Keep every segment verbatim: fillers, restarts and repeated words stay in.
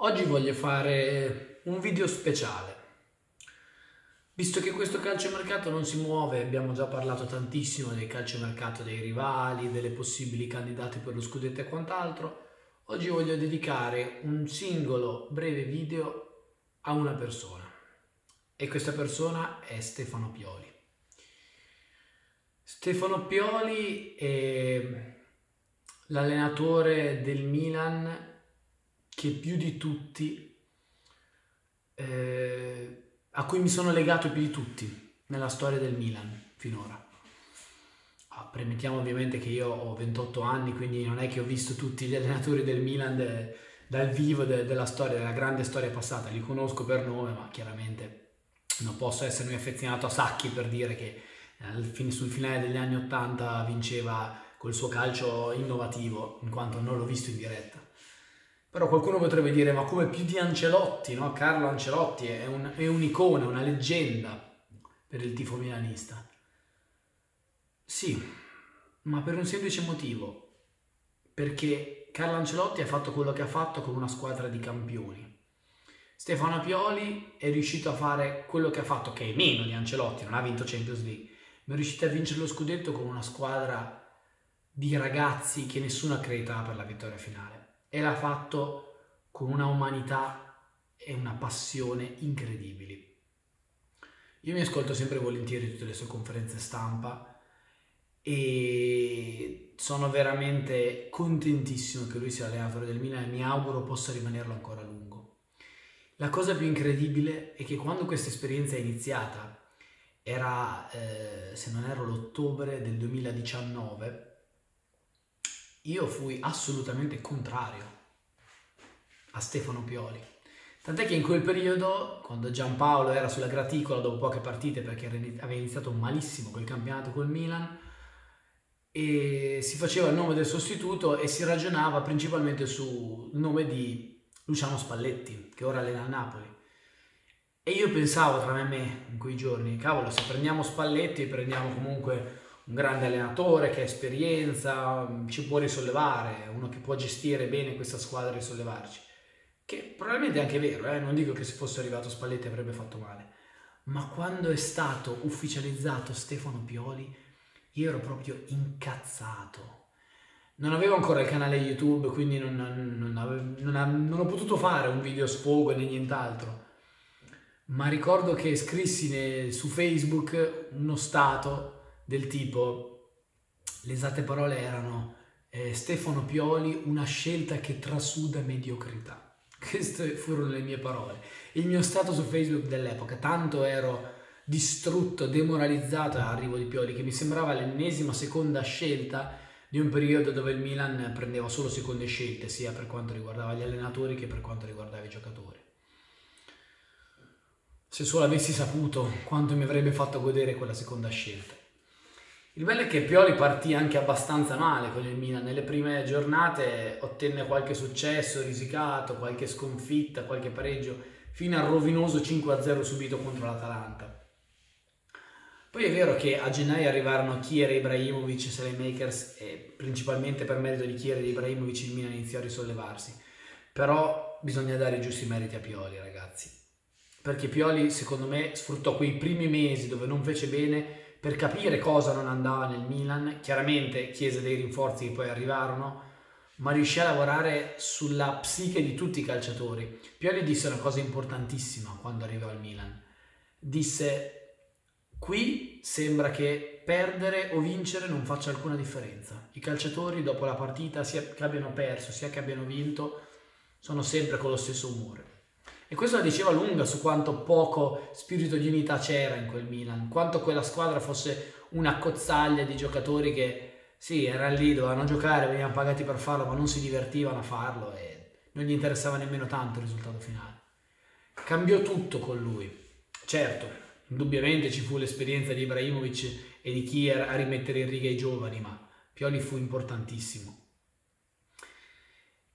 Oggi voglio fare un video speciale. Visto che questo calciomercato non si muove, abbiamo già parlato tantissimo del calciomercato dei rivali, delle possibili candidate per lo scudetto e quant'altro, oggi voglio dedicare un singolo breve video a una persona. E questa persona è Stefano Pioli. Stefano Pioli è l'allenatore del Milan che più di tutti, eh, a cui mi sono legato più di tutti nella storia del Milan finora. Ah, premettiamo ovviamente che io ho ventotto anni, quindi non è che ho visto tutti gli allenatori del Milan de, dal vivo de, della storia, della grande storia passata, li conosco per nome, ma chiaramente non posso essermi affezionato a Sacchi per dire che sul finale degli anni ottanta vinceva col suo calcio innovativo, in quanto non l'ho visto in diretta. Però qualcuno potrebbe dire, ma come più di Ancelotti, no? Carlo Ancelotti è un'icona, un una leggenda per il tifo milanista. Sì, ma per un semplice motivo, perché Carlo Ancelotti ha fatto quello che ha fatto con una squadra di campioni. Stefano Pioli è riuscito a fare quello che ha fatto, che è meno di Ancelotti, non ha vinto Champions League, ma è riuscito a vincere lo scudetto con una squadra di ragazzi che nessuno accreditava per la vittoria finale. E l'ha fatto con una umanità e una passione incredibili. Io mi ascolto sempre volentieri tutte le sue conferenze stampa e sono veramente contentissimo che lui sia allenatore del Milan e mi auguro possa rimanerlo ancora a lungo. La cosa più incredibile è che quando questa esperienza è iniziata, era, eh, se non erro, l'ottobre del duemiladiciannove, io fui assolutamente contrario a Stefano Pioli. Tant'è che in quel periodo, quando Giampaolo era sulla graticola dopo poche partite perché aveva iniziato malissimo quel campionato col Milan, e si faceva il nome del sostituto e si ragionava principalmente sul nome di Luciano Spalletti, che ora allena il Napoli. E io pensavo tra me e me in quei giorni, cavolo, se prendiamo Spalletti prendiamo comunque un grande allenatore che ha esperienza, ci può risollevare, uno che può gestire bene questa squadra e risollevarci. Che probabilmente è anche vero, eh? Non dico che se fosse arrivato Spalletti avrebbe fatto male. Ma quando è stato ufficializzato Stefano Pioli, io ero proprio incazzato. Non avevo ancora il canale YouTube, quindi non, non, avevo, non, non ho potuto fare un video sfogo né nient'altro. Ma ricordo che scrissi ne, su Facebook uno stato del tipo, le esatte parole erano eh, Stefano Pioli, una scelta che trasuda mediocrità. Queste furono le mie parole. Il mio stato su Facebook dell'epoca, tanto ero distrutto, demoralizzato all'arrivo di Pioli, che mi sembrava l'ennesima seconda scelta di un periodo dove il Milan prendeva solo seconde scelte, sia per quanto riguardava gli allenatori che per quanto riguardava i giocatori. Se solo avessi saputo quanto mi avrebbe fatto godere quella seconda scelta. Il bello è che Pioli partì anche abbastanza male con il Milan, nelle prime giornate ottenne qualche successo risicato, qualche sconfitta, qualche pareggio, fino al rovinoso cinque a zero subito contro l'Atalanta. Poi è vero che a gennaio arrivarono Kjaer, Ibrahimovic e Saelemaekers e principalmente per merito di Kjaer e Ibrahimovic il Milan iniziò a risollevarsi, però bisogna dare i giusti meriti a Pioli, ragazzi, perché Pioli secondo me sfruttò quei primi mesi dove non fece bene per capire cosa non andava nel Milan. Chiaramente chiese dei rinforzi che poi arrivarono, ma riuscì a lavorare sulla psiche di tutti i calciatori. Pioli disse una cosa importantissima quando arrivò al Milan. Disse, qui sembra che perdere o vincere non faccia alcuna differenza. I calciatori dopo la partita, sia che abbiano perso, sia che abbiano vinto, sono sempre con lo stesso umore. E questo la diceva lunga su quanto poco spirito di unità c'era in quel Milan, quanto quella squadra fosse una cozzaglia di giocatori che sì, erano lì, dovevano giocare, venivano pagati per farlo, ma non si divertivano a farlo e non gli interessava nemmeno tanto il risultato finale. Cambiò tutto con lui. Certo, indubbiamente ci fu l'esperienza di Ibrahimovic e di Kjaer a rimettere in riga i giovani, ma Pioli fu importantissimo.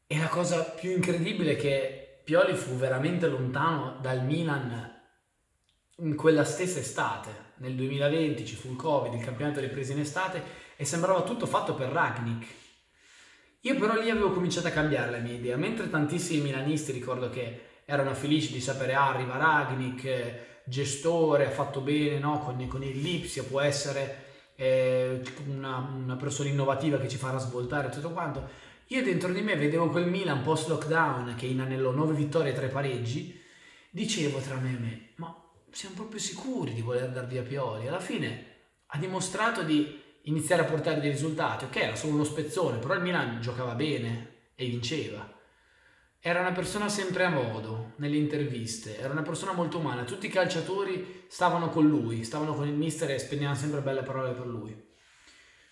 E la cosa più incredibile è che Pioli fu veramente lontano dal Milan in quella stessa estate. Nel duemilaventi ci fu il Covid, il campionato riprese in estate e sembrava tutto fatto per Rangnick. Io però lì avevo cominciato a cambiare la mia idea, mentre tantissimi milanisti ricordo che erano felici di sapere ah, arriva Rangnick, gestore, ha fatto bene, no? con, con il Lipsia, può essere eh, una, una persona innovativa che ci farà svoltare tutto quanto. Io dentro di me vedevo quel Milan post lockdown che inanellò nove vittorie e tre pareggi, dicevo tra me e me, ma siamo proprio sicuri di voler dar via Pioli? Alla fine ha dimostrato di iniziare a portare dei risultati, ok, era solo uno spezzone, però il Milan giocava bene e vinceva. Era una persona sempre a modo nelle interviste, era una persona molto umana, tutti i calciatori stavano con lui, stavano con il mister e spendevano sempre belle parole per lui.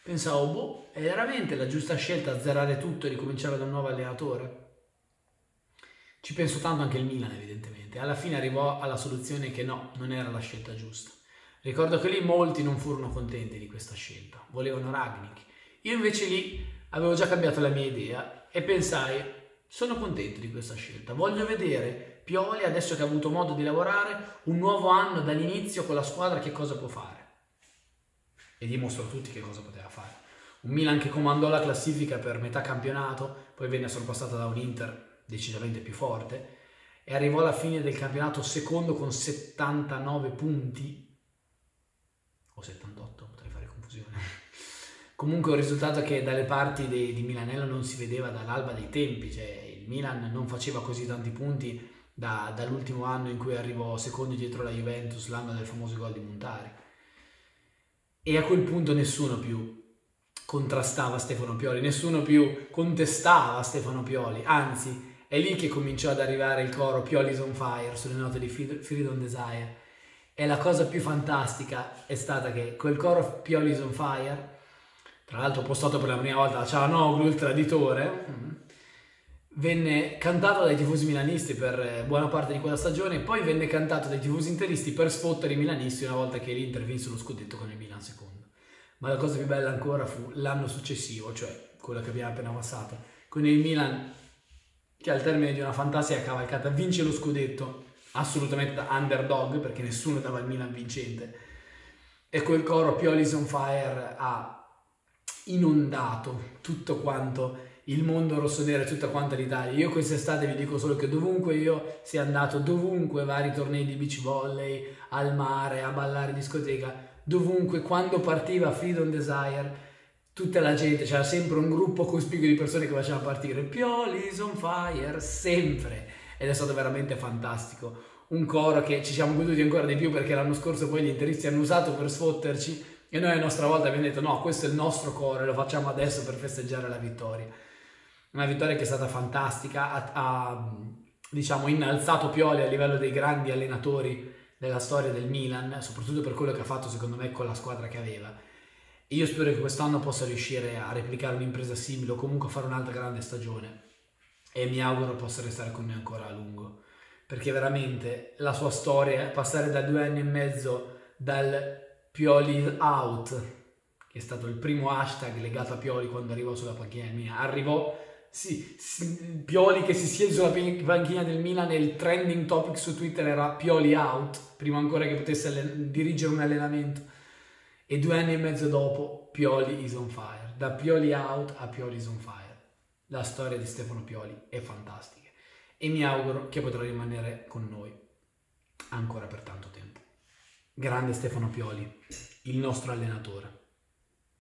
Pensavo, boh, è veramente la giusta scelta azzerare tutto e ricominciare da un nuovo allenatore? Ci penso tanto anche il Milan, evidentemente. Alla fine arrivò alla soluzione che no, non era la scelta giusta. Ricordo che lì molti non furono contenti di questa scelta, volevano Rangnick. Io invece lì avevo già cambiato la mia idea e pensai, sono contento di questa scelta, voglio vedere Pioli, adesso che ha avuto modo di lavorare, un nuovo anno dall'inizio con la squadra che cosa può fare. E dimostrò a tutti che cosa poteva fare. Un Milan che comandò la classifica per metà campionato, poi venne sorpassata da un Inter decisamente più forte, e arrivò alla fine del campionato secondo con settantanove punti, o settantotto, potrei fare confusione. Comunque un risultato che dalle parti di, di Milanello non si vedeva dall'alba dei tempi, cioè il Milan non faceva così tanti punti da, dall'ultimo anno in cui arrivò secondo dietro la Juventus, l'anno del famoso gol di Muntari. E a quel punto nessuno più contrastava Stefano Pioli, nessuno più contestava Stefano Pioli, anzi è lì che cominciò ad arrivare il coro Pioli's on fire sulle note di Freedom Desire. E la cosa più fantastica è stata che quel coro Pioli's on fire, tra l'altro postato per la prima volta da Cianoglu, il traditore, venne cantato dai tifosi milanisti per buona parte di quella stagione e poi venne cantato dai tifosi interisti per sfottere i milanisti una volta che l'Inter vinse lo Scudetto con il Milan secondo. Ma la cosa più bella ancora fu l'anno successivo, cioè quella che abbiamo appena passato, con il Milan che al termine di una fantastica cavalcata vince lo Scudetto, assolutamente da underdog perché nessuno dava il Milan vincente, e quel coro Pioli's on fire ha inondato tutto quanto il mondo rossonero e tutta quanta l'Italia. Io quest'estate vi dico solo che dovunque io sia andato, dovunque vari tornei di beach volley, al mare, a ballare discoteca, dovunque quando partiva Freedom Desire tutta la gente, c'era sempre un gruppo cospicuo di persone che faceva partire Pioli's on fire, sempre, ed è stato veramente fantastico, un coro che ci siamo goduti ancora di più perché l'anno scorso poi gli interisti hanno usato per sfotterci e noi a nostra volta abbiamo detto no, questo è il nostro coro e lo facciamo adesso per festeggiare la vittoria. Una vittoria che è stata fantastica, ha, ha diciamo, innalzato Pioli a livello dei grandi allenatori della storia del Milan, soprattutto per quello che ha fatto secondo me con la squadra che aveva. E io spero che quest'anno possa riuscire a replicare un'impresa simile o comunque a fare un'altra grande stagione, e mi auguro possa restare con noi ancora a lungo, perché veramente la sua storia, passare da due anni e mezzo dal Pioli out, che è stato il primo hashtag legato a Pioli quando arrivò sulla panchina del Milan, arrivò sì, sì, Pioli che si siede sulla panchina del Milan e il trending topic su Twitter era Pioli out, prima ancora che potesse dirigere un allenamento, e due anni e mezzo dopo Pioli is on fire, da Pioli out a Pioli is on fire. La storia di Stefano Pioli è fantastica e mi auguro che potrà rimanere con noi ancora per tanto tempo. Grande Stefano Pioli, il nostro allenatore.